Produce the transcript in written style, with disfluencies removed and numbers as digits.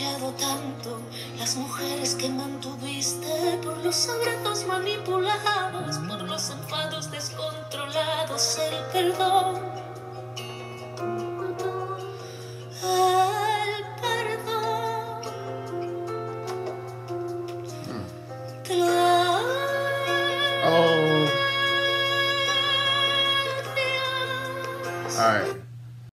escuchado tanto las mujeres que mantuviste por los abrazos manipulados, por los enfados descontrolados, el perdón. All right.